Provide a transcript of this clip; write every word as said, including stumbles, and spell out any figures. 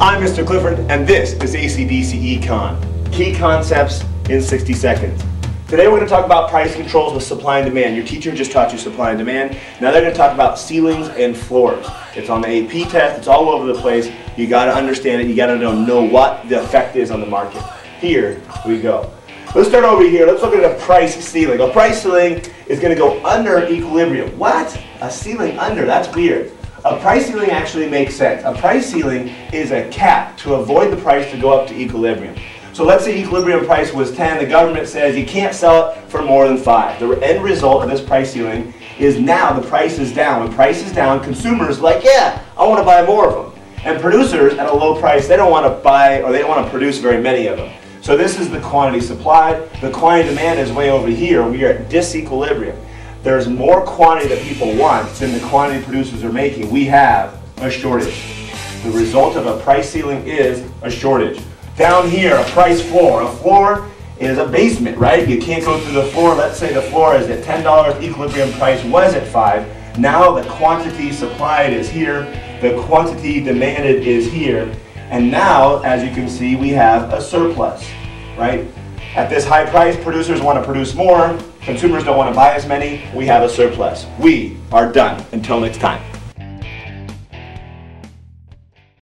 I'm Mister Clifford, and this is A C D C Econ, Key Concepts in sixty seconds. Today we're going to talk about price controls with supply and demand. Your teacher just taught you supply and demand. Now they're going to talk about ceilings and floors. It's on the A P test. It's all over the place. You got to understand it. You got to know, know what the effect is on the market. Here we go. Let's start over here. Let's look at a price ceiling. A price ceiling is going to go under equilibrium. What? A ceiling under? That's weird. A price ceiling actually makes sense. A price ceiling is a cap to avoid the price to go up to equilibrium. So let's say equilibrium price was ten, the government says you can't sell it for more than five. The end result of this price ceiling is now the price is down. When price is down, consumers are like, yeah, I want to buy more of them. And producers at a low price, they don't want to buy or they don't want to produce very many of them. So this is the quantity supplied. The quantity demand is way over here. We are at disequilibrium. There's more quantity that people want than the quantity producers are making. We have a shortage. The result of a price ceiling is a shortage. Down here, a price floor. A floor is a basement, right? You can't go through the floor. Let's say the floor is at ten dollars, equilibrium price was at five. Now the quantity supplied is here, the quantity demanded is here, and now, as you can see, we have a surplus, right? At this high price, producers want to produce more, consumers don't want to buy as many, we have a surplus. We are done. Until next time.